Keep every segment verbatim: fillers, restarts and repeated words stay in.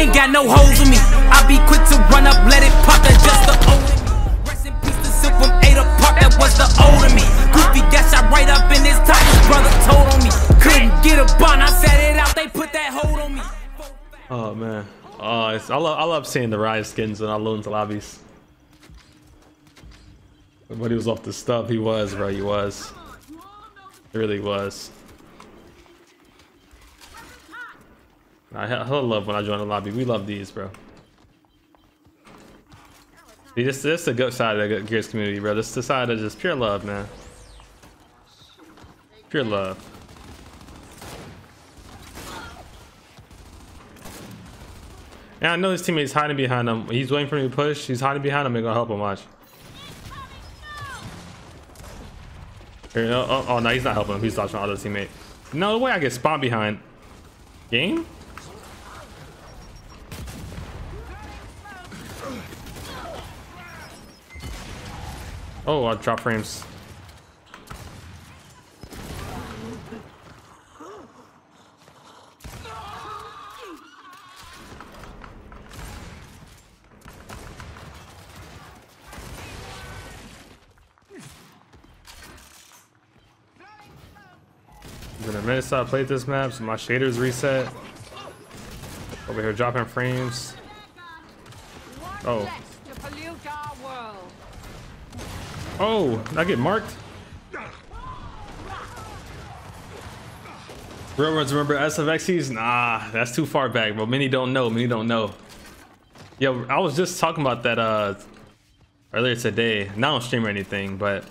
ain't got no holes in me. I be quick to run up, let it pop, that's just the old in me. Rest in peace to Silk from eight apart, that was the old in me. Goofy got shot right up in his top, his brother told on me. Couldn't get a bond, I sat it out, they put that hold on me. Oh man, oh, it's, I, love, I love seeing the Riot skins when I load into lobbies. But he was off the stuff, he was, bro, he was. He really was. I hella love when I join the lobby. We love these, bro. See, this, this is the good side of the Gears community, bro. This is the side of just pure love, man. Pure love. And I know his teammate's hiding behind him. He's waiting for me to push. He's hiding behind him. They're gonna help him, watch. Here, oh, oh, oh, no, he's not helping him. He's dodging all his teammate. No way I get spawned behind. Game? Oh, I drop frames. It's been a minute since I played this map, so my shader's reset. Over here dropping frames. Oh. Oh, I get marked. Real ones remember S F X Es? Nah, that's too far back, but many don't know. Many don't know. Yo, I was just talking about that uh, earlier today. Not on stream or anything, but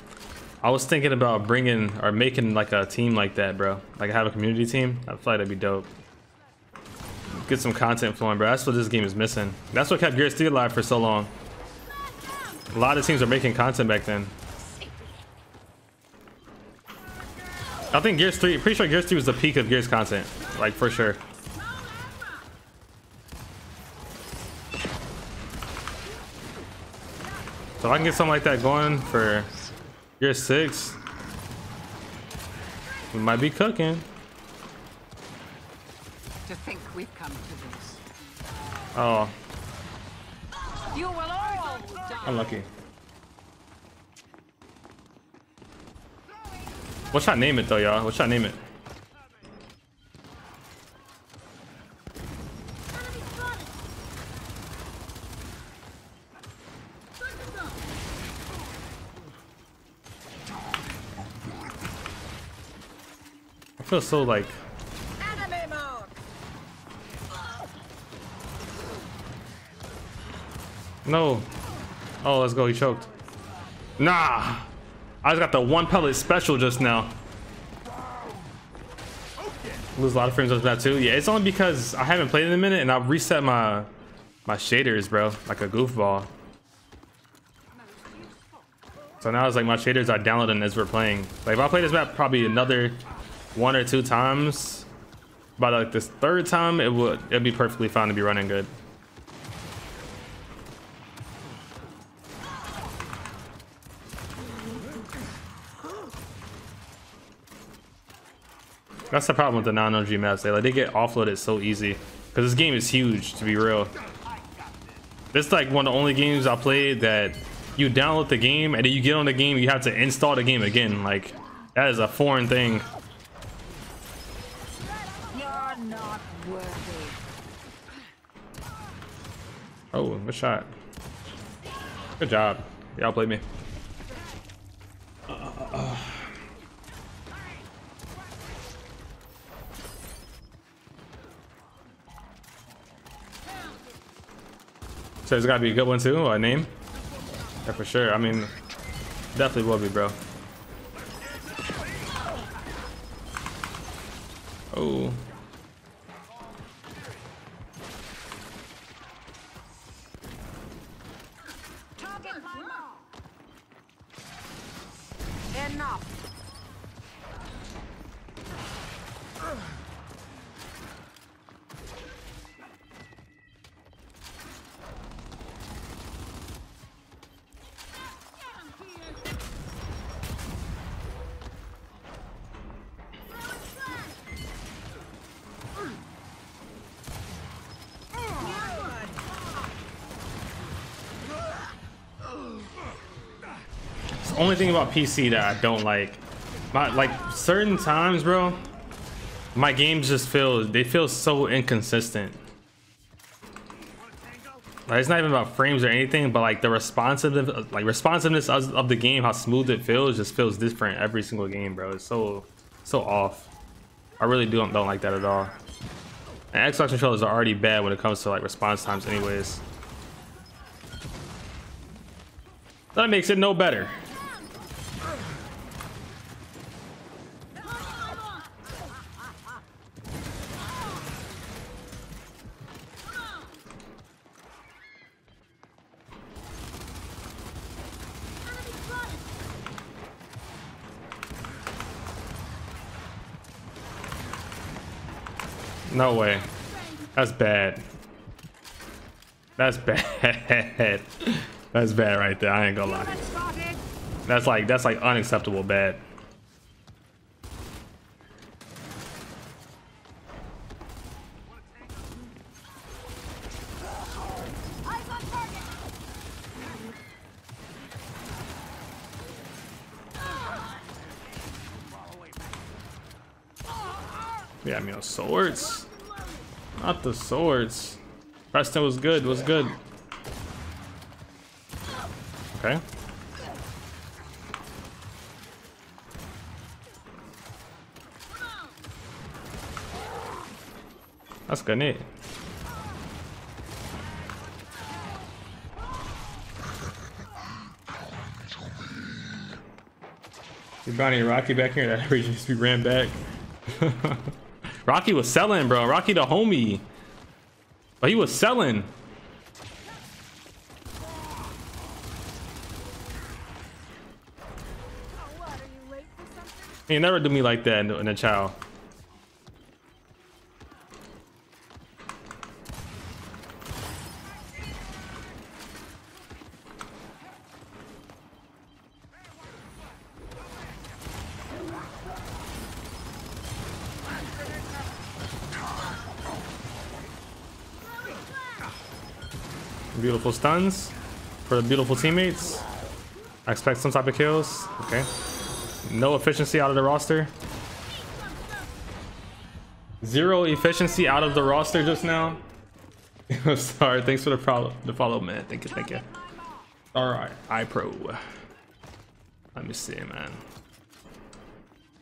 I was thinking about bringing or making like a team like that, bro. Like have a community team. I feel like that'd be dope. Get some content flowing, bro. That's what this game is missing. That's what kept Gears three alive for so long. A lot of teams are making content back then. I think Gears three, pretty sure Gears three was the peak of Gears content. Like for sure. So if I can get something like that going for Gears six, we might be cooking. To think we've come to this. Oh. You will all die. Unlucky. What should I name it though, y'all? What should I name it? I feel so like anime mode. No. Oh, let's go. He choked. Nah. I just got the one pellet special just now. Lose a lot of frames on that too. Yeah, it's only because I haven't played in a minute and I've reset my my shaders, bro, like a goofball. So now it's like my shaders are downloading as we're playing. Like if I play this map probably another one or two times, but like this third time it would it'd be perfectly fine to be running good. That's the problem with the non-O G maps, they like they get offloaded so easy because this game is huge, to be real. This is like one of the only games I played that you download the game and then you get on the game, you have to install the game again. Like that is a foreign thing. Oh, good shot. Good job. Y'all played me. Uh, uh, uh. So there's gotta be a good one too, a name? Yeah, for sure. I mean, definitely will be, bro. Oh. only thing about P C that I don't like. My, like certain times, bro, my games just feel, they feel so inconsistent. Like, it's not even about frames or anything, but like the responsive, like responsiveness of, of the game, how smooth it feels, just feels different every single game, bro. It's so, so off. I really do don't, don't like that at all. And Xbox controllers are already bad when it comes to like response times anyways. That makes it no better. No way. That's bad. That's bad. That's bad right there. I ain't gonna lie. That's like, that's like unacceptable bad. Yeah, I mean, no swords. Not the swords. Preston was good. Was good. Okay. That's good, neat. You're Bonnie and Rocky back here. That region just be ran back. Rocky was selling, bro. Rocky the homie. But he was selling. He never do me like that in a child. Beautiful stuns for the beautiful teammates. I expect some type of kills. Okay. No efficiency out of the roster. Zero efficiency out of the roster just now. I'm sorry. Thanks for the follow, the follow, man. Thank you, thank you. All right, iPro. Let me see, man.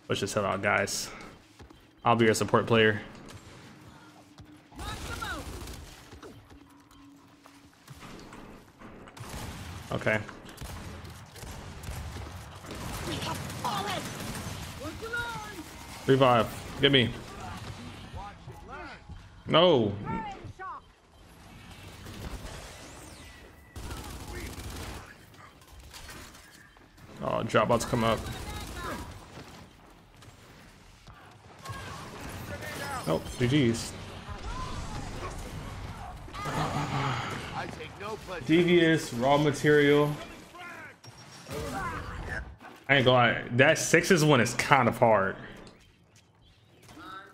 Let's just head out, guys. I'll be your support player. Okay. Revive. Get me. No. Oh, dropouts come up. Oh, G G's. Devious raw material. I ain't gonna lie. That sixes one is kind of hard.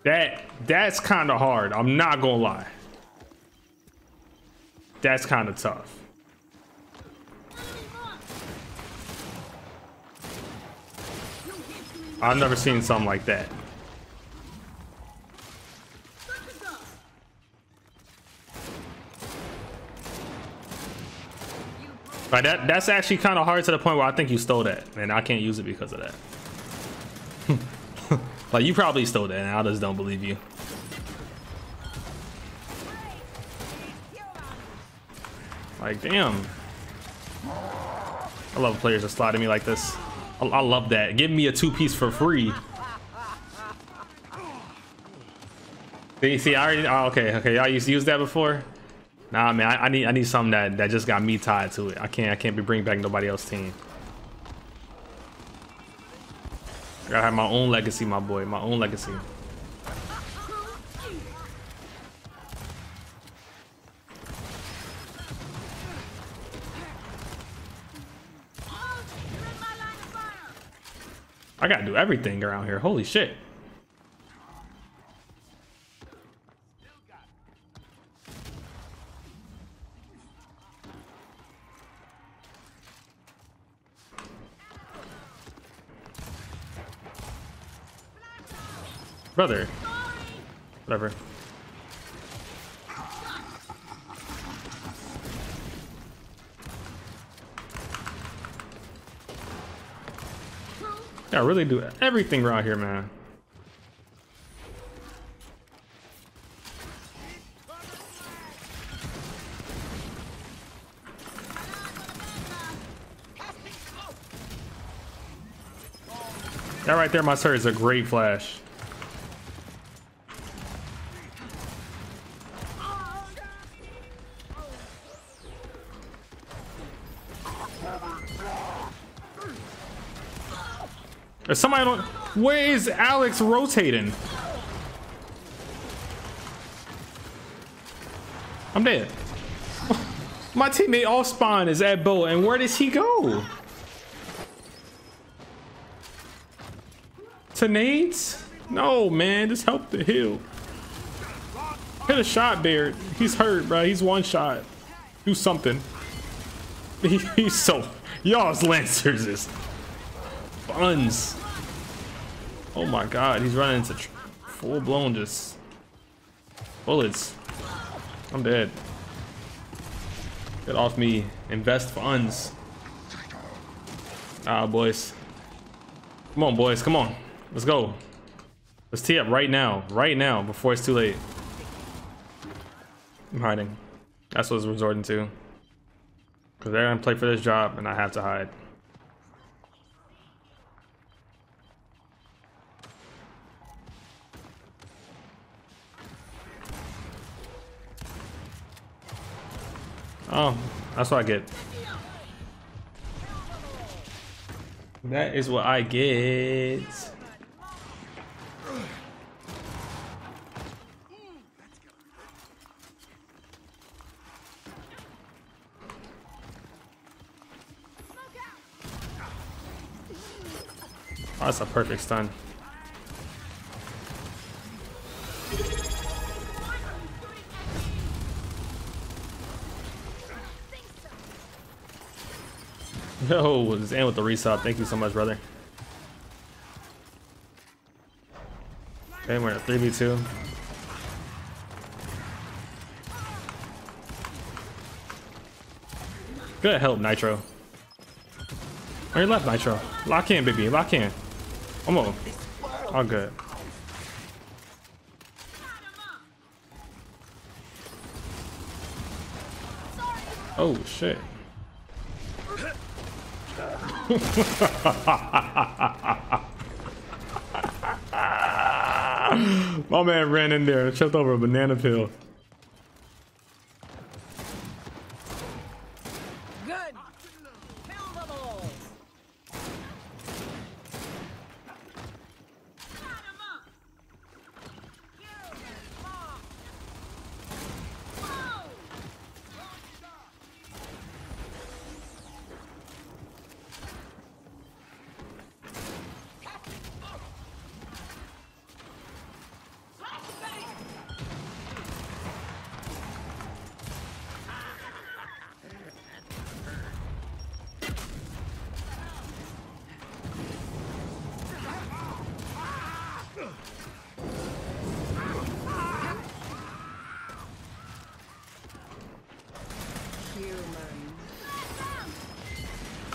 That that's kind of hard. I'm not gonna lie. That's kind of tough. I've never seen something like that. Like that, that's actually kind of hard to the point where I think you stole that, and I can't use it because of that. Like, you probably stole that, and I just don't believe you. Like, damn. I love players that slide at me like this. I, I love that. Give me a two-piece for free. See, see I already... Oh, okay, okay. Y'all used to use that before? Nah, man, I, I need I need something that, that just got me tied to it. I can't I can't be bringing back nobody else's team. I gotta have my own legacy, my boy, my own legacy. I gotta do everything around here. Holy shit. Brother. Whatever. Yeah, I really do everything right here, man. That right there, my sir, is a great flash. If somebody don't... Where is Alex rotating? I'm dead. My teammate off spawn is at Bo, and where does he go? To nades? No, man, just help the heal. Hit a shot, Baird. He's hurt, bro. He's one shot. Do something. He, he's so... Y'all's Lancers is buns. Oh my god, he's running into full-blown just bullets. I'm dead. Get off me. Invest funds. Ah, boys. Come on, boys. Come on. Let's go. Let's tee up right now. Right now, before it's too late. I'm hiding. That's what I was resorting to. Because they're going to play for this job, and I have to hide. Oh, that's what I get. That is what I get. Oh, that's a perfect stun. Yo, just end with the resub. Thank you so much, brother. Okay, we're in a three v two. Good help, Nitro. On your left, Nitro. Lock in, baby. Lock in. Come on. All good. Oh, shit. My man ran in there and tripped over a banana peel. Good.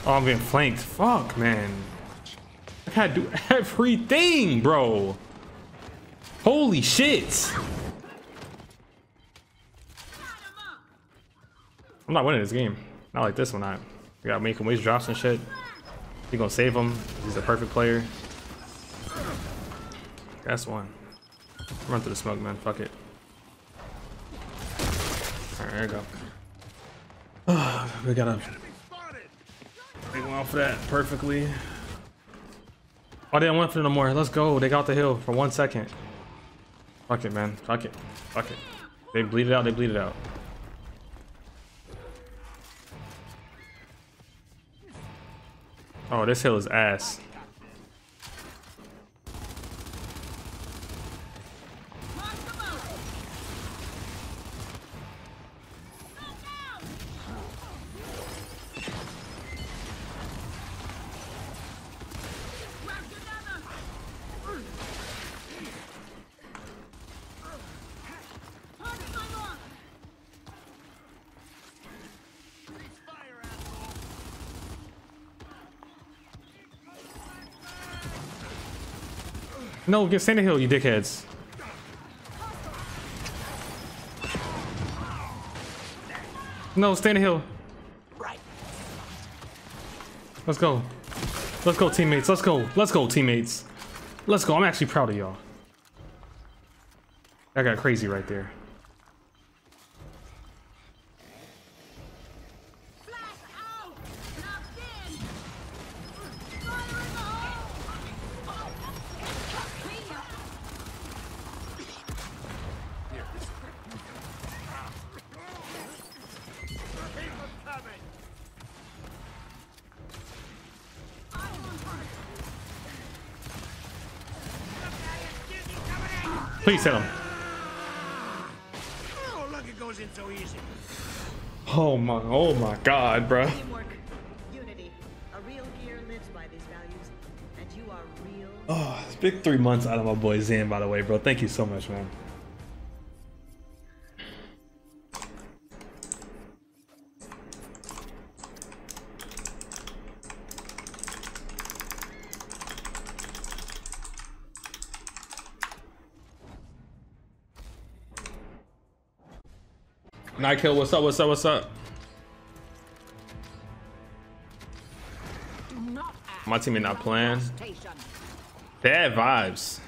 Oh, I'm getting flanked. Fuck, man. I gotta do everything, bro. Holy shit. I'm not winning this game. Not like this one. I gotta make him waste drops and shit. You're gonna save him. He's the perfect player. That's one. Run through the smoke, man. Fuck it. Alright, there we go. Oh, we gotta... They went off for that perfectly. Oh, they don't want for no more. Let's go. They got the hill for one second. Fuck it, man. Fuck it. Fuck it. They bleed it out. They bleed it out. Oh, this hill is ass. No, get Santa Hill, you dickheads. No, Santa Hill. Let's go. Let's go, teammates. Let's go. Let's go, teammates. Let's go. I'm actually proud of y'all. That got crazy right there. Please hit him. Oh, look, it goes in so easy. Oh my, oh my God, bro. Oh, it's big three months out of my boy Zan, by the way, bro. Thank you so much, man. Nightkill, what's up, what's up, what's up? My teammate not playing. Bad vibes.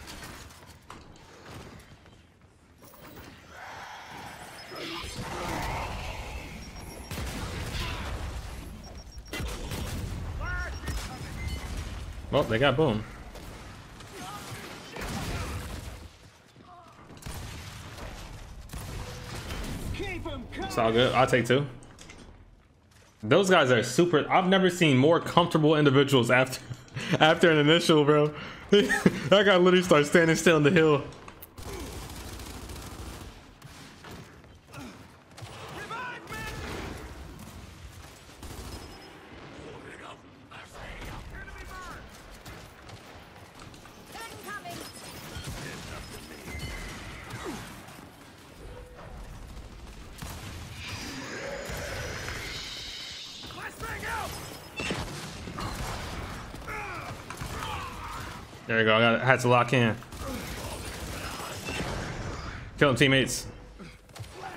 Well, they got boom. It's all good. I'll take two. Those guys are super. I've never seen more comfortable individuals after after an initial, bro. That guy literally starts standing still on the hill. There we go. I, got it. I had to lock in. Kill him, teammates. Why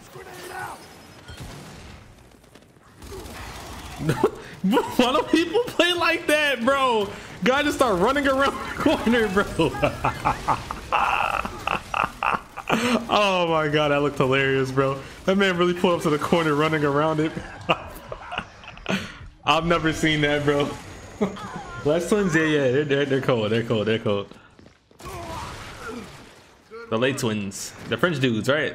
do people play like that, bro? Guy just start running around the corner, bro. Oh my God, that looked hilarious, bro. That man really pulled up to the corner, running around it. I've never seen that, bro. Last twins, yeah, yeah, they're, they're, they're cold, they're cold, they're cold. The late twins, the French dudes, right?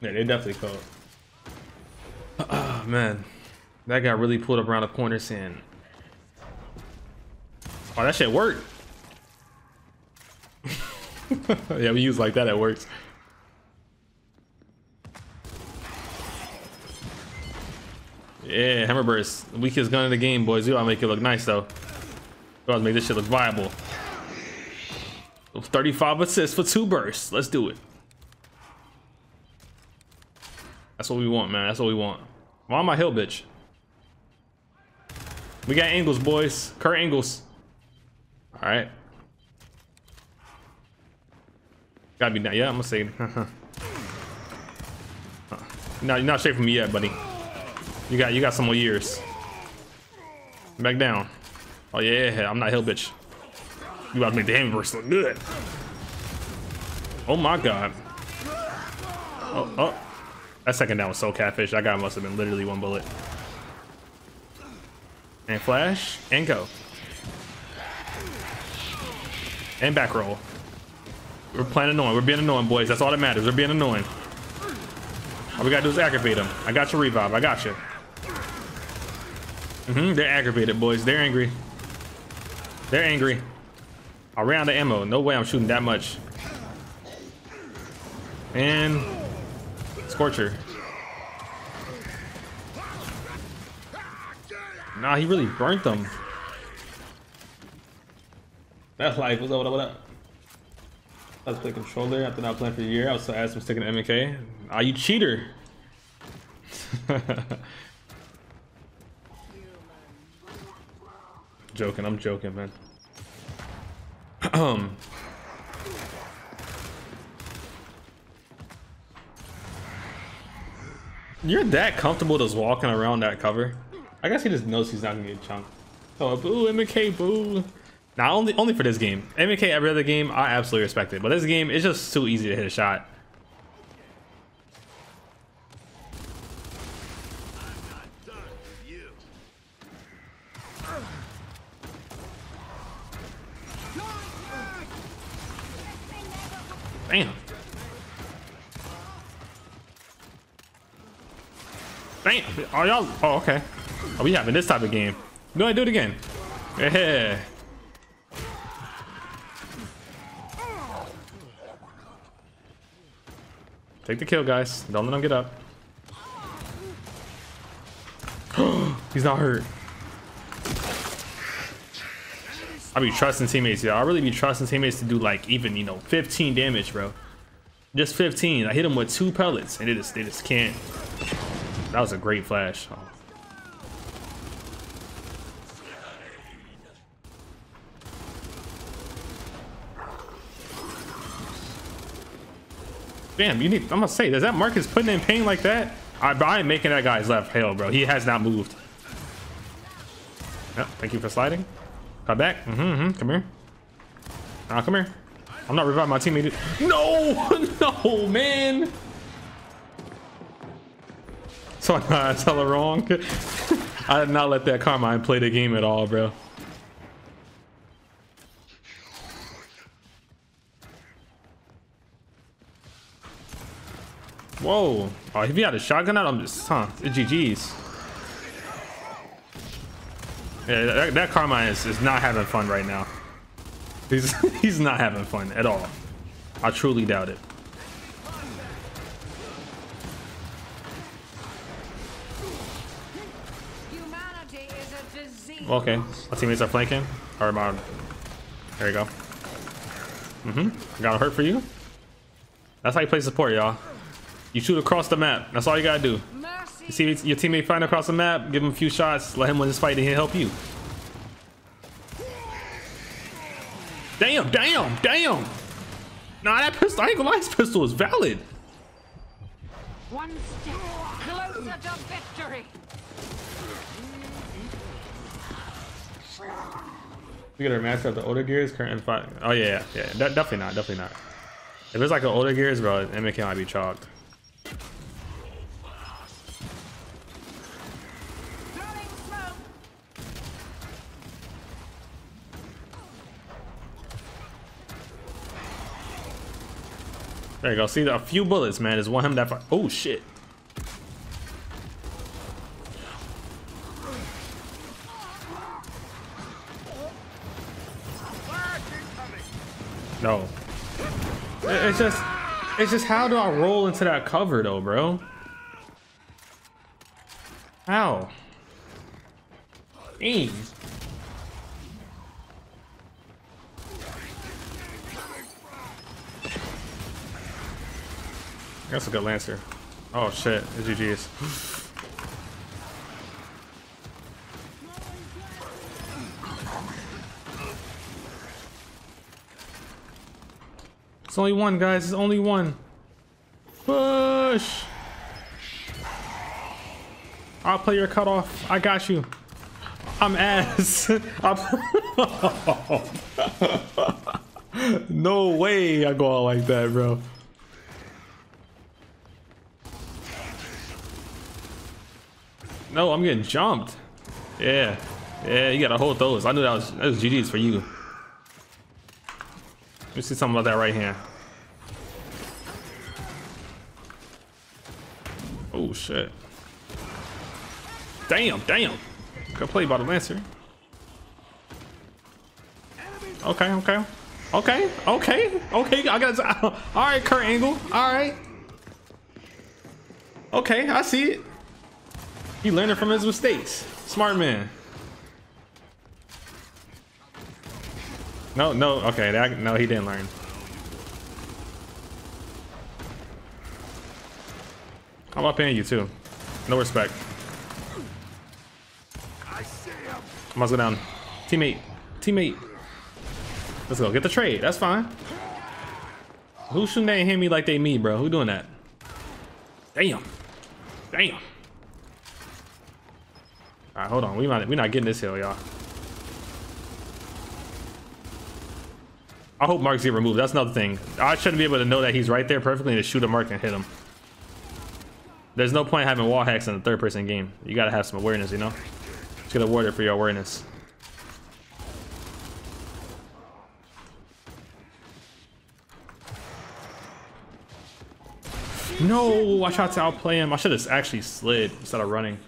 Yeah, they're definitely cold. Oh, man. That guy really pulled up around the corner saying, oh, that shit worked. Yeah, we use like that, it works. Yeah, hammer burst. Weakest gun in the game, boys. You gotta make it look nice, though. You gotta make this shit look viable. thirty-five assists for two bursts. Let's do it. That's what we want, man. That's what we want. Why am I hill, bitch? We got angles, boys. Kurt Angles. All right. Gotta be down. Yeah, I'm gonna say. No, you're not straight from me yet, buddy. You got, you got some more years. Back down. Oh yeah, I'm not hill, bitch. You about to make the hammer burst look good. Oh my God. Oh, oh. That second down was so catfish. That guy must have been literally one bullet. And flash, and go. And back roll. We're playing annoying. We're being annoying, boys. That's all that matters. We're being annoying. All we gotta do is aggravate them. I got your revive. I got you. Mm-hmm. They're aggravated, boys. They're angry. They're angry. I ran out of ammo. No way I'm shooting that much. And Scorcher. Nah, he really burnt them. That's life. What's up? What up? What up? I was playing controller after not playing for a year. I was so ass. I'm sticking to M K. Are you cheater? Joking, I'm joking, man. Um. You're that comfortable just walking around that cover? I guess he just knows he's not gonna get chunked. Oh, boo, M K, boo. Now, nah, only only for this game. M K every other game, I absolutely respect it. But this game, it's just too easy to hit a shot. Damn. Damn. Are y'all? Oh, okay. Are we having this type of game? No, I do it again. Yeah. Take the kill, guys. Don't let them get up. He's not hurt. I be trusting teammates, y'all. I really be trusting teammates to do like even, you know, fifteen damage, bro. Just fifteen. I hit him with two pellets, and they just they just can't. That was a great flash. Oh. Damn, you need. I'm gonna say, does that Marcus putting in pain like that? I, I ain't making that guy's left hell, bro. He has not moved. Yep, thank you for sliding. Cut back. Mm-hmm, mm-hmm. Come here. Nah, come here. I'm not reviving my teammate. No, no, man. So I tell her wrong. I did not let that Carmine play the game at all, bro. Whoa. Oh, if he had a shotgun out, I'm just, huh? It's G G's. Yeah, that, that Carmine is, is not having fun right now. He's he's not having fun at all. I truly doubt it. Humanity is a disease. Okay, my teammates are flanking. All right, my, there you go. Mm-hmm. Gotta hurt for you. That's how you play support, y'all. You shoot across the map. That's all you gotta do. You see your teammate find across the map, give him a few shots, let him win this fight, and he'll help you. Damn, damn, damn. Nah, that pistol, I ain't gonna lie, his pistol is valid. One step closer to victory. We got our master of the older gears, current fight. Oh, yeah, yeah, yeah. Definitely not, definitely not. If it's like an older gears, bro, M K might be chalked. There you go. See, a few bullets, man. Just want him that far. Oh, shit. No. It's just, it's just, how do I roll into that cover, though, bro? How? Dang. That's a good Lancer. Oh shit, it's G G's. It's only one, guys, it's only one. Push! I'll play your cutoff. I got you. I'm ass. No way I go out like that, bro. No, I'm getting jumped. Yeah. Yeah, you gotta hold those. I knew that was, that was G G's for you. Let me see something about that right hand. Oh, shit. Damn, damn. Good play by the Lancer. Okay, okay. Okay, okay. Okay, I got to. All right, Kurt Angle. All right. Okay, I see it. He learned from his mistakes. Smart man. No, no, okay, that, no, he didn't learn. I'm up in you too. No respect. I must go down. Teammate. Teammate. Let's go. Get the trade. That's fine. Who shouldn't they hit me like they me, bro? Who doing that? Damn. Damn. All right, hold on. We might, we're not getting this hill, y'all. I hope marks get removed. That's another thing. I shouldn't be able to know that he's right there perfectly and to shoot a mark and hit him. There's no point having wall hacks in a third-person game. You got to have some awareness, you know? Just get a ward for your awareness. No, I tried to outplay him. I should have actually slid instead of running.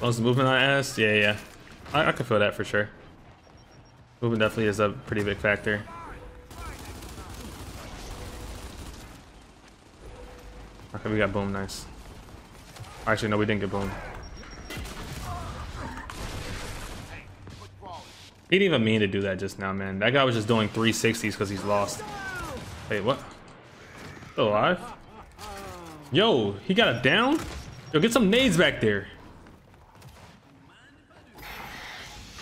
Most of the movement I asked? Yeah, yeah. I, I can feel that for sure. Movement definitely is a pretty big factor. Okay, we got boom, nice. Actually, no, we didn't get boom. He didn't even mean to do that just now, man. That guy was just doing three sixties because he's lost. Wait, what? Still alive? Yo, he got a down? Yo, get some nades back there.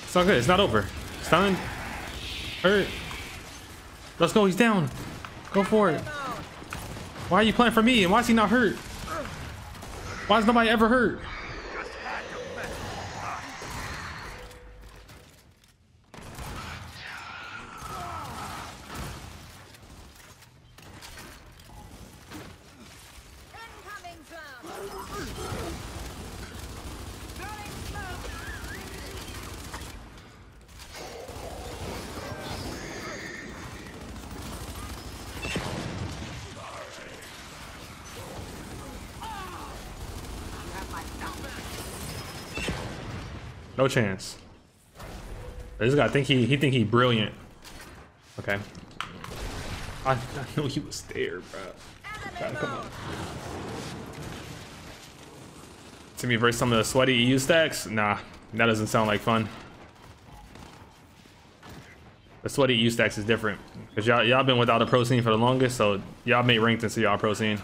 It's not good, it's not over. Stunned. Hurt. Let's go, he's down. Go for it. Why are you playing for me? And why is he not hurt? Why is nobody ever hurt? No chance. This guy think he he think he brilliant. Okay. I, I know he was there, bro. God, come on. To me versus some of the sweaty E U stacks? Nah, that doesn't sound like fun. The sweaty E U stacks is different because y'all y'all been without a pro scene for the longest, so y'all made ranked into y'all pro scene.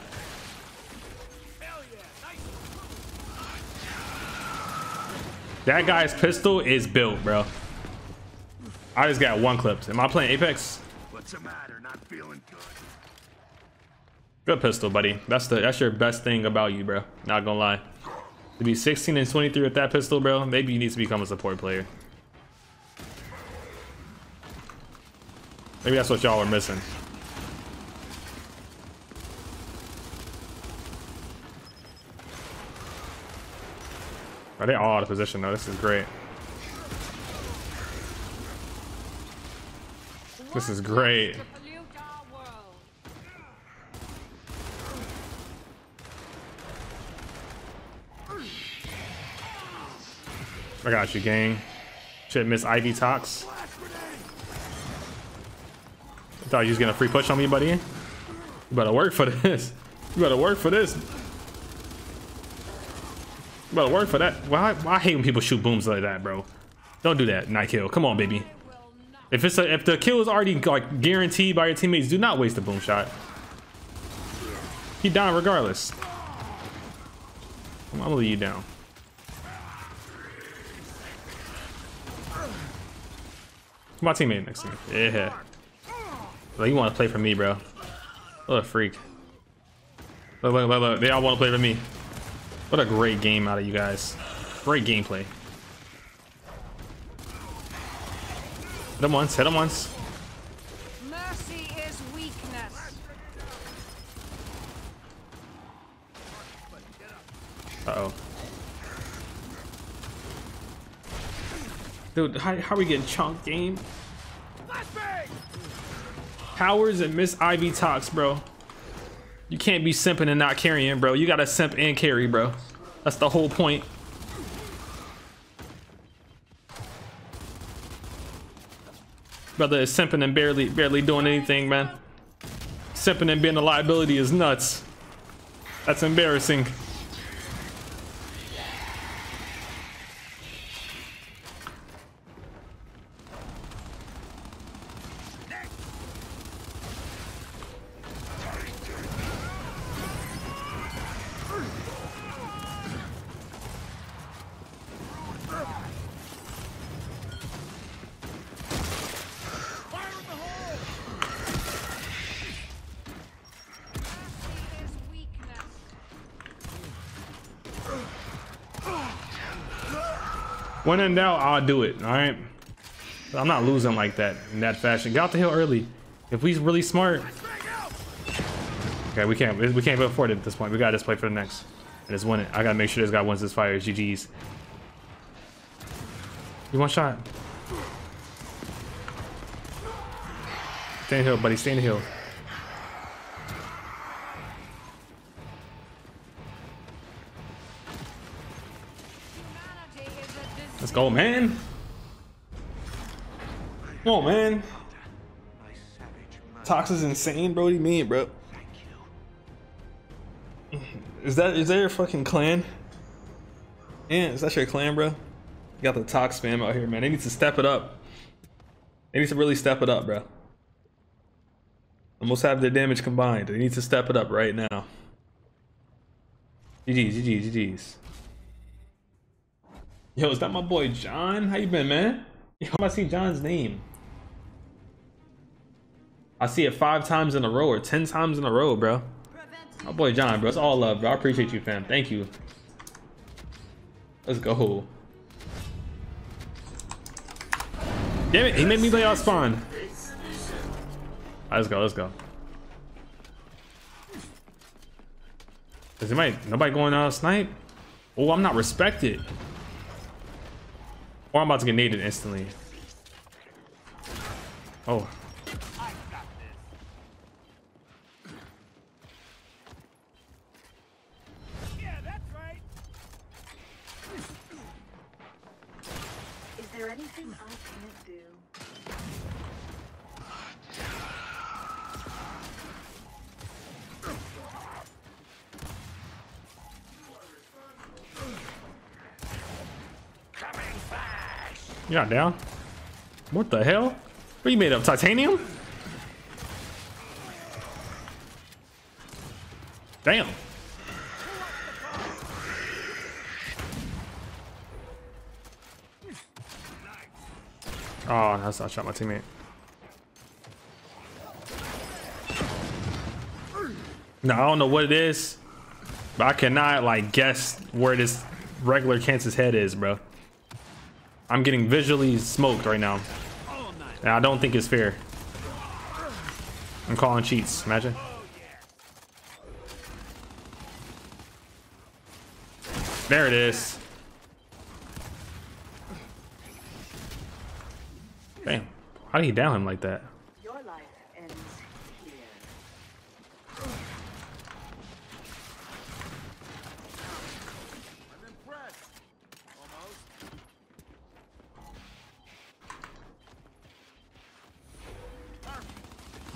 That guy's pistol is built, bro. I just got one clipped. Am I playing Apex? What's the matter? Not feeling good. Good pistol, buddy. That's the that's your best thing about you, bro. Not gonna lie. To be sixteen and twenty-three with that pistol, bro, maybe you need to become a support player. Maybe that's what y'all were missing. Are they all out of position though? This is great. This is great. I got you, gang. Shit, Miss Ivy Tox. I thought you was getting a free push on me, buddy. You better work for this. You better work for this. Bro, work for that. Why? Well, I, I hate when people shoot booms like that, bro. Don't do that. Night kill. Come on, baby. If it's a, if the kill is already like guaranteed by your teammates, do not waste the boom shot. He died regardless. I'm gonna leave you down. My teammate next to me. Yeah. Like, you want to play for me, bro? What a freak. Look, look, look, look. They all want to play for me. What a great game out of you guys. Great gameplay. Hit him once, hit him once. Mercy is weakness. Uh-oh. Dude, how, how are we getting chunked, game? Powers and Miss Ivy Tox, bro. You can't be simping and not carrying, bro. You gotta simp and carry, bro. That's the whole point. Brother is simping and barely barely doing anything, man. Simping and being a liability is nuts. That's embarrassing. When in doubt, I'll do it, all right? I'm not losing like that, in that fashion. Get out the hill early. If we really smart. Okay, we can't, we can't afford it at this point. We gotta just play for the next. And just win it. I gotta make sure this guy wins this fire. G G's. You one shot. Stay in the hill, buddy. Stay in the hill. Let's go, man. Come on, man. Tox is insane, bro. What do you mean, bro? Is that is that your fucking clan? Man, is that your clan, bro? You got the Tox spam out here, man. They need to step it up. They need to really step it up, bro. Almost have their damage combined. They need to step it up right now. G G's, G G's, G G's. Yo, is that my boy John? How you been, man? Yo, I see John's name. I see it five times in a row or ten times in a row, bro. My boy John, bro. It's all love, bro. I appreciate you, fam. Thank you. Let's go. Damn it. He made me play out spawn. All right, let's go. Let's go. Is there might, nobody going out snipe? Oh, I'm not respected. Or I'm about to get naded instantly. Oh. You're not down. What the hell? What are you made of? Titanium? Damn. Oh, that's I shot my teammate. No, I don't know what it is, but I cannot like guess where this regular Kansas head is, bro. I'm getting visually smoked right now. And I don't think it's fair. I'm calling cheats, imagine. There it is. Damn, how do you down him like that? Your life ends here. I'm impressed. Almost.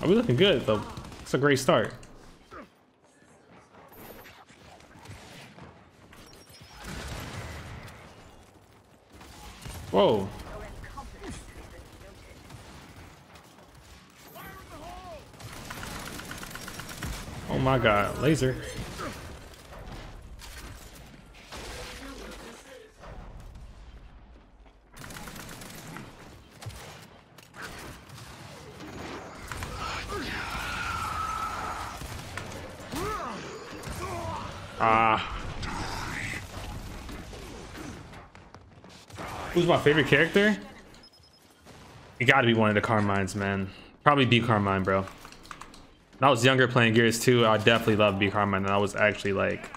Are we looking good though? It's a great start. Whoa. Oh my God, laser. Ah. Who's my favorite character? It gotta be one of the Carmines, man. Probably B Carmine, bro. When I was younger playing Gears two, I definitely loved B Carmine, and I was actually like,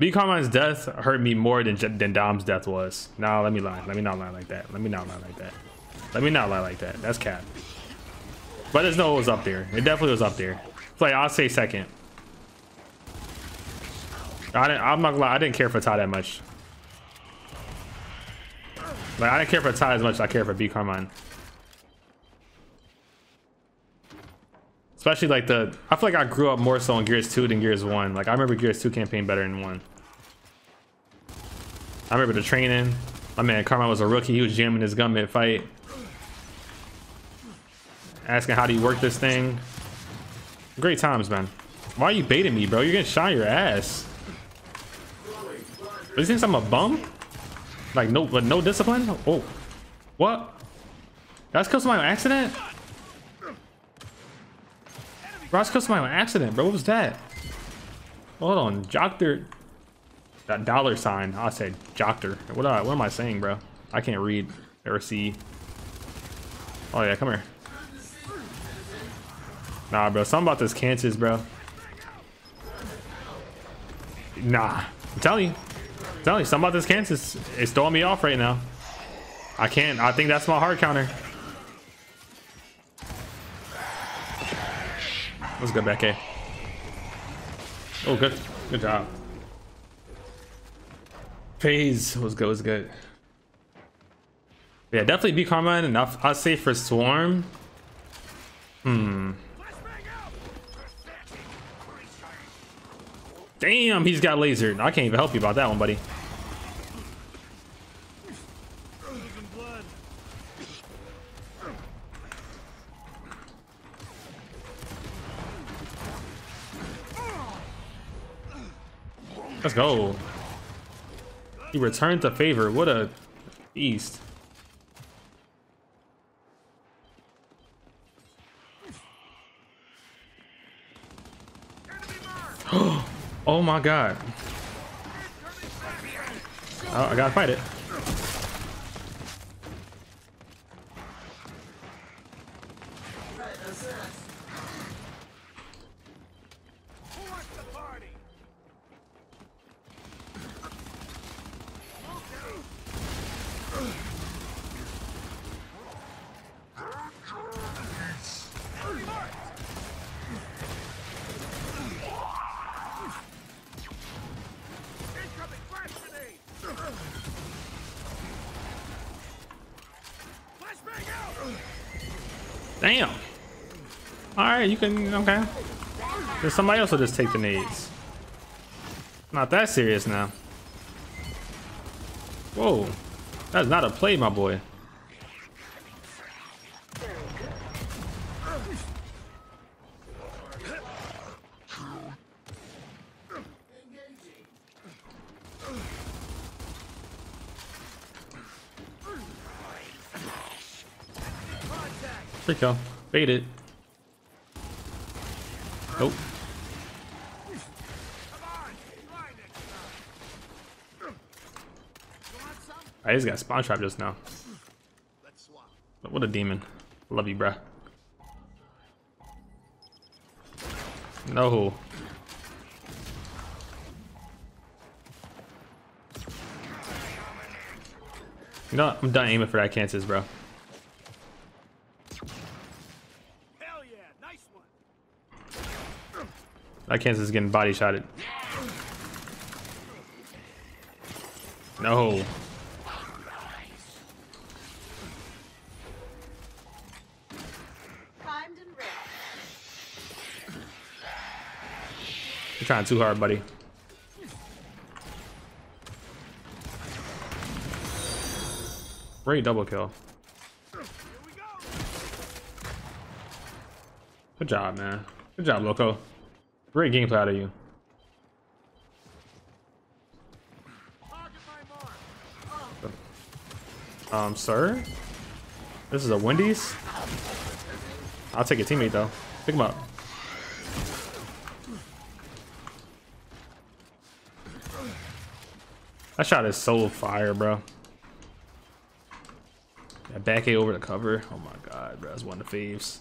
B Carmine's death hurt me more than than Dom's death was. Nah, let me lie. Let me not lie like that. Let me not lie like that. Let me not lie like that. That's cap. But there's no, it was up there. It definitely was up there. Play, I'll say second. I didn't, I'm not gonna lie, I didn't care for Ty that much. Like, I didn't care for Ty as much as I care for B Carmine. Especially like the, I feel like I grew up more so in Gears two than Gears one. Like I remember Gears two campaign better than one. I remember the training. My man Carmine was a rookie. He was jamming his gun mid fight. Asking how do you work this thing. Great times, man. Why are you baiting me, bro? You're getting shot in your ass. But he thinks I'm a bum? Like no, but no discipline? Oh, what? Did I just kill somebody on accident? Bro, I just killed somebody on accident, bro. What was that? Hold on, Joctor. That dollar sign. I said Joctor. What, I, what am I saying, bro? I can't read or see. Oh yeah, come here. Nah, bro, something about this Kansas, bro. Nah, I'm telling you. I'm telling you, something about this Kansas is throwing me off right now. I can't. I think that's my hard counter. Let's go back A. Oh, good. Good job. Phase was good. Was good. Yeah, definitely be Carmine enough. I'd say for Swarm. Hmm. Damn, he's got lasered. I can't even help you about that one, buddy. Let's go. He returned the favor. What a beast. Oh my god. Oh, I gotta fight it. Damn. Alright, you can. Okay. Then somebody else will just take the nades. Not that serious now. Whoa. That's not a play, my boy. There you go. Bait it. Nope. I just got spawn trap just now. But what a demon. Love you, bruh. No. You know what? I'm done aiming for that Kansas, bro. That Kansas is getting body shotted. No. You're trying too hard, buddy. Great double kill. Good job, man. Good job, Loco. Great gameplay out of you. Um, sir? This is a Wendy's? I'll take a teammate, though. Pick him up. That shot is so fire, bro. Yeah, back A over the cover. Oh my god, bro. That's one of the faves.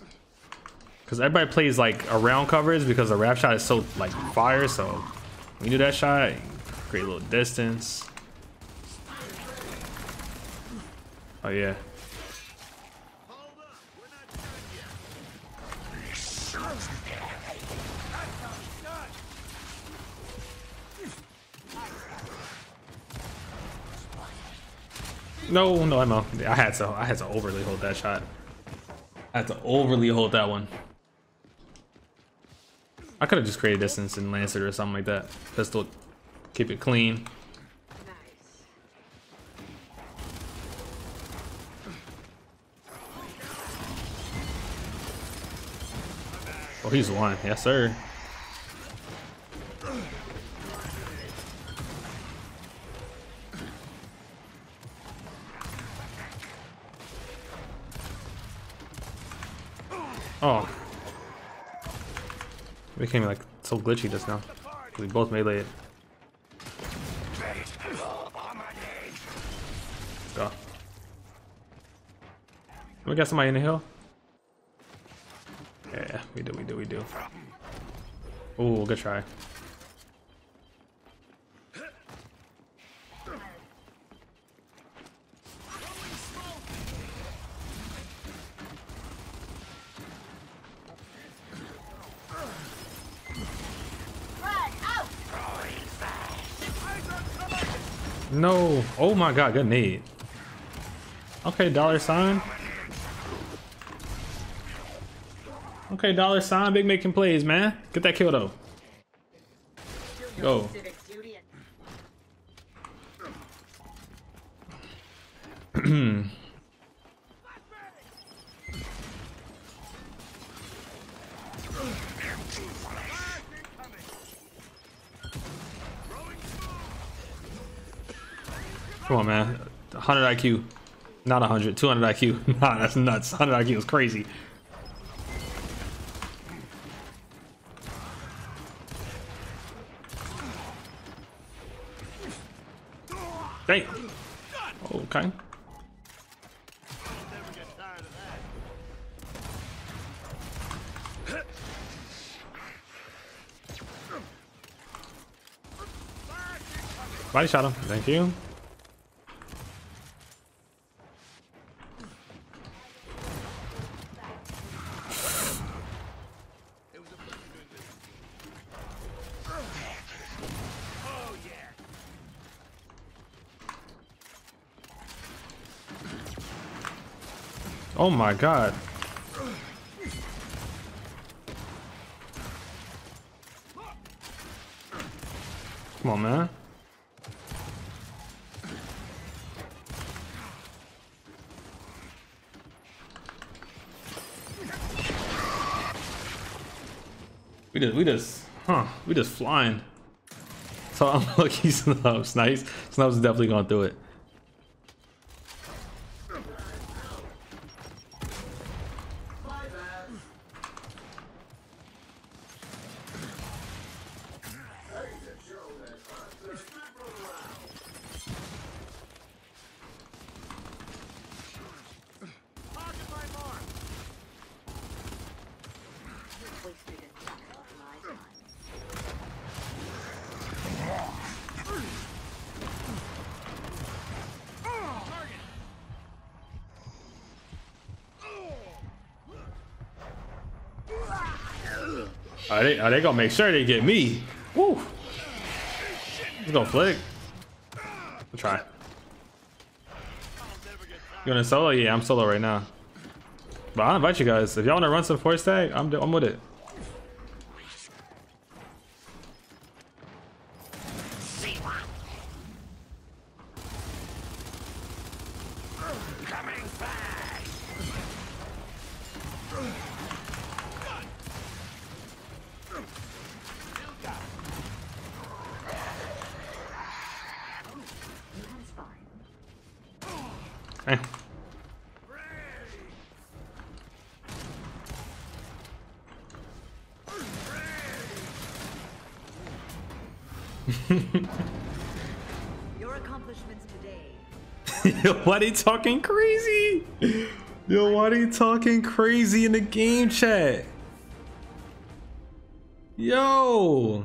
Because everybody plays like around covers because the wrap shot is so like fire. So we do that shot, create a little distance. Oh yeah. No, no, I know. I had to, I had to overly hold that shot. I had to overly hold that one. I could have just created distance and lanced it or something like that. Pistol, keep it clean. Oh, he's one. Yes, sir. Oh. We came like so glitchy just now. We both melee it. Let's go. We got somebody in the hill. Yeah, we do, we do, we do. Ooh, good try. No. Oh my god, good need. Okay, dollar sign. Okay, dollar sign. Big making plays, man. Get that kill though. Go. Come on, man. one hundred I Q. Not one hundred. two hundred I Q. Nah, that's nuts. one hundred I Q is crazy. Damn. Okay. Body shot him. Thank you. Oh my god. Come on, man. We just, we just, huh, we just flying. So I'm lucky Snubs, nice. Snubs is definitely gonna do it. Are they, are they gonna make sure they get me? Woo! Let's go flick. I'll try. You wanna solo? Yeah, I'm solo right now. But I invite you guys. If y'all wanna run some force tag, I'm I'm with it. Eh. Your accomplishments today. Yo, why they talking crazy? Yo, why they talking crazy in the game chat? Yo,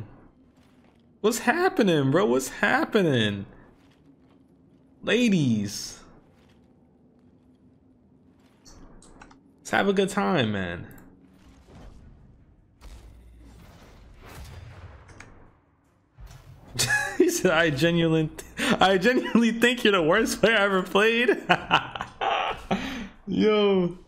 what's happening, bro? What's happening, ladies? Let's have a good time, man. He said, I genuinely, I genuinely think you're the worst player I ever played. Yo.